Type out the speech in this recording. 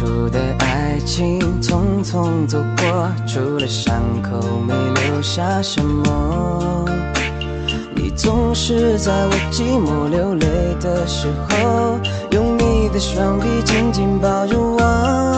初的爱情匆匆走过，除了伤口没留下什么。你总是在我寂寞流泪的时候，用你的双臂紧紧抱着我。